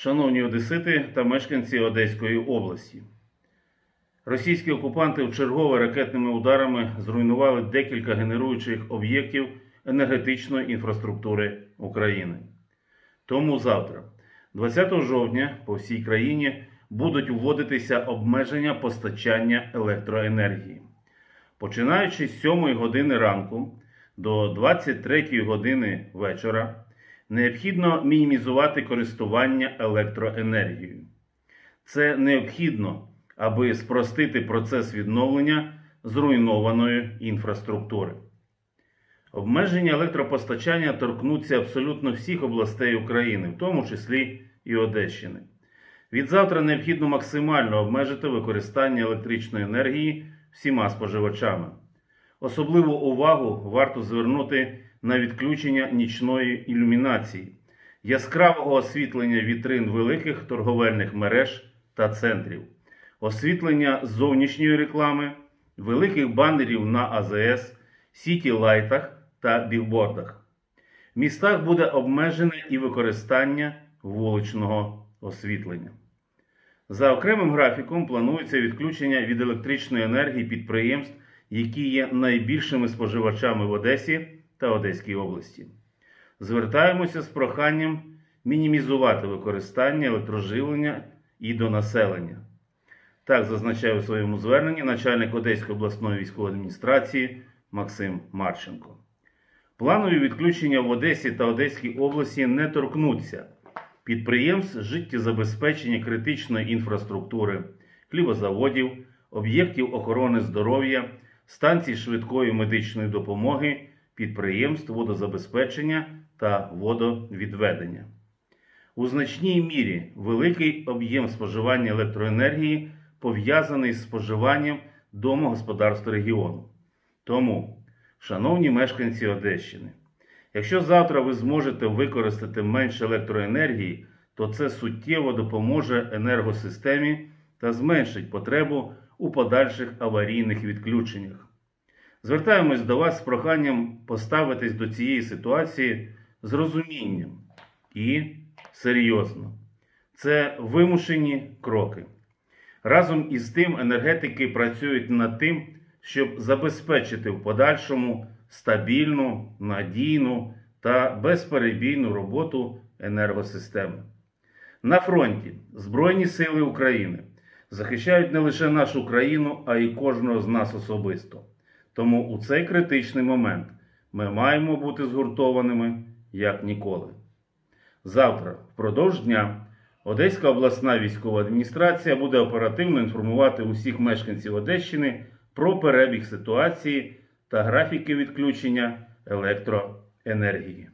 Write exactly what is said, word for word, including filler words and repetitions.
Шановні одесити та мешканці Одеської області, російські окупанти вчергове ракетними ударами зруйнували декілька генеруючих об'єктів енергетичної інфраструктури України. Тому завтра, двадцятого жовтня, по всій країні будуть вводитися обмеження постачання електроенергії. Починаючи з сьомої години ранку до двадцять третьої години вечора, необхідно мінімізувати користування електроенергією. Це необхідно, аби спростити процес відновлення зруйнованої інфраструктури. Обмеження електропостачання торкнуться абсолютно всіх областей України, в тому числі і Одещини. Відзавтра необхідно максимально обмежити використання електричної енергії всіма споживачами. Особливу увагу варто звернути на відключення нічної ілюмінації, яскравого освітлення вітрин великих торговельних мереж та центрів, освітлення зовнішньої реклами, великих банерів на АЗС, сіті-лайтах та бігбордах. В містах буде обмежене і використання вуличного освітлення. За окремим графіком планується відключення від електричної енергії підприємств, які є найбільшими споживачами в Одесі та Одеській області. Звертаємося з проханням мінімізувати використання електроживлення і до населення. Так зазначає у своєму зверненні начальник Одеської обласної військової адміністрації Максим Марченко. Планові відключення в Одесі та Одеській області не торкнуться підприємств життєзабезпечення критичної інфраструктури, хлібозаводів, об'єктів охорони здоров'я, станцій швидкої медичної допомоги, підприємств водозабезпечення та водовідведення. У значній мірі великий об'єм споживання електроенергії пов'язаний з споживанням домогосподарств регіону. Тому, шановні мешканці Одещини, якщо завтра ви зможете використати менше електроенергії, то це суттєво допоможе енергосистемі та зменшить потребу у подальших аварійних відключеннях. Звертаємось до вас з проханням поставитись до цієї ситуації з розумінням і серйозно. Це вимушені кроки. Разом із тим енергетики працюють над тим, щоб забезпечити в подальшому стабільну, надійну та безперебійну роботу енергосистеми. На фронті Збройні Сили України захищають не лише нашу країну, а й кожного з нас особисто. Тому у цей критичний момент ми маємо бути згуртованими, як ніколи. Завтра, впродовж дня, Одеська обласна військова адміністрація буде оперативно інформувати усіх мешканців Одещини про перебіг ситуації та графіки відключення електроенергії.